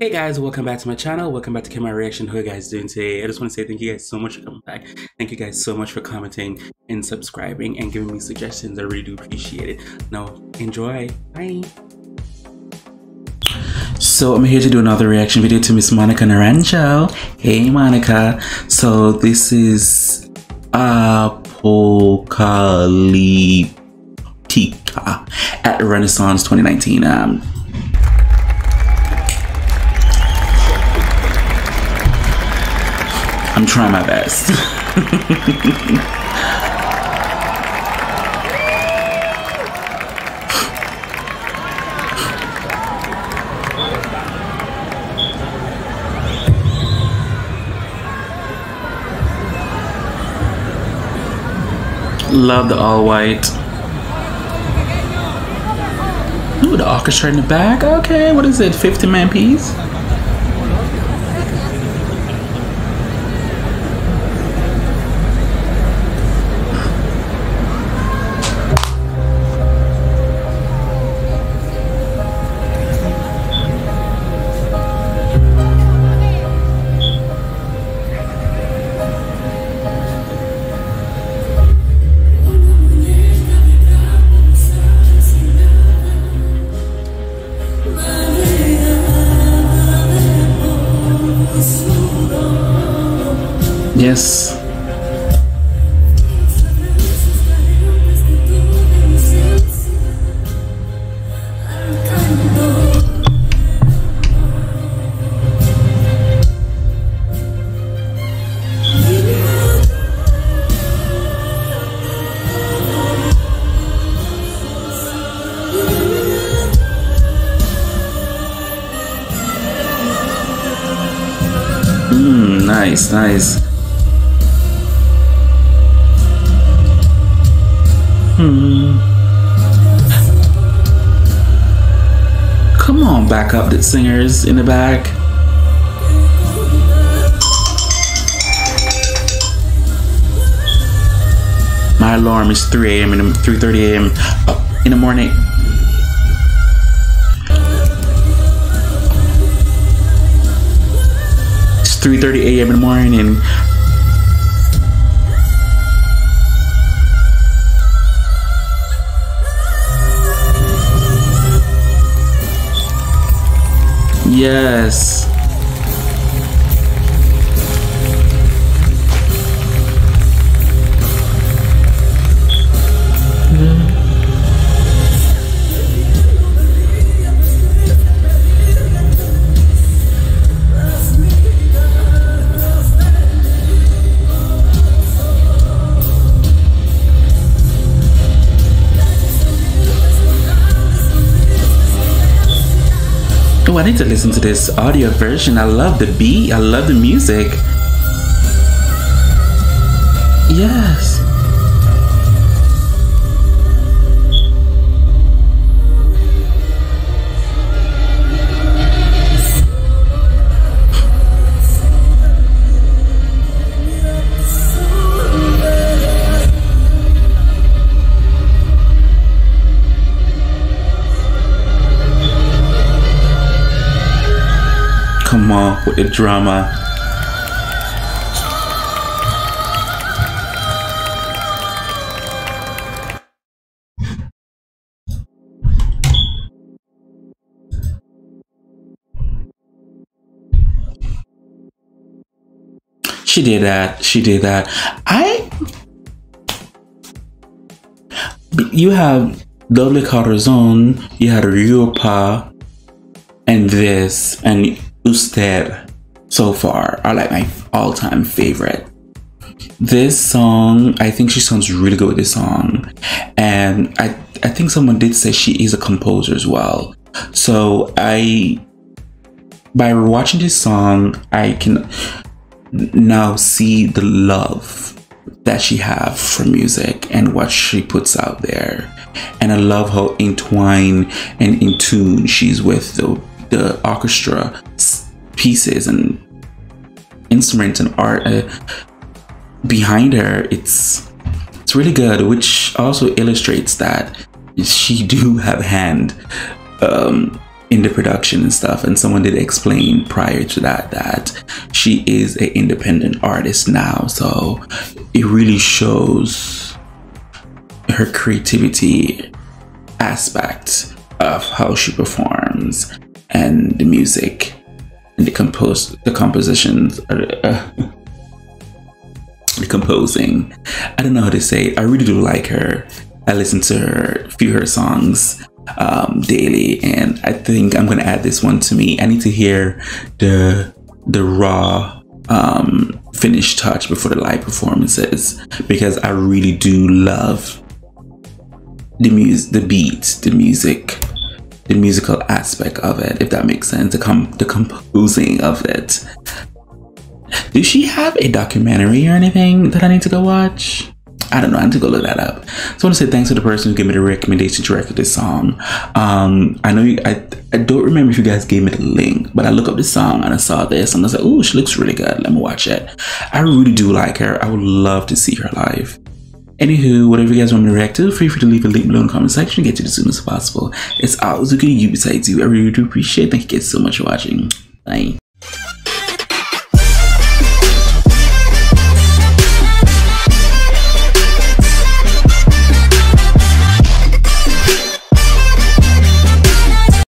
Hey guys, welcome back to my channel. Welcome back to Kemari Reaction. How are you guys doing today? I just want to say thank you guys so much for coming back. Thank you guys so much for commenting and subscribing and giving me suggestions. I really do appreciate it. Now, enjoy. Bye. So I'm here to do another reaction video to Miss Monica Naranjo. Hey Monica. So this is Apocaliptica at Renaissance 2019. I'm trying my best. Love the all white. Ooh, the orchestra in the back. Okay, what is it? 50-man piece? Yes. Nice, nice. Come on, back up the singers in the back. My alarm is 3 a.m. and 3:30 a.m. In the morning. It's 3:30 a.m. in the morning and yes. Oh, I need to listen to this audio version. I love the beat. I love the music. Yes. Come on with the drama. She did that. She did that. You have Doble Corazón, you had Europa, and this, and Usted so far are like my all-time favorite. This song, I think she sounds really good with this song, and I think someone did say she is a composer as well. So by watching this song, I can now see the love that she have for music and what she puts out there, and I love how entwined and in tune she's with the orchestra pieces and instruments and art behind her. It's really good, which also illustrates that she do have hand in the production and stuff, and someone did explain prior to that she is an independent artist now, so it really shows her creativity aspect of how she performs and the music and the compositions the composing. I don't know how to say it. I really do like her. I listen to her few her songs daily, and I think I'm gonna add this one to me. I need to hear the raw finished touch before the live performances, because I really do love the beat, the musical aspect of it, if that makes sense, the composing of it. Does she have a documentary or anything that I need to go watch? I don't know, I need to go look that up. So I want to say thanks to the person who gave me the recommendation to record this song. I know I don't remember if you guys gave me the link, but I looked up this song and I saw this and I was like, oh, she looks really good, let me watch it. I really do like her. I would love to see her live. Anywho, whatever you guys want me to react to, feel free to leave a link below in the comment section and get to it as soon as possible. It's always good to you besides you. I really do appreciate it. Thank you guys so much for watching. Bye.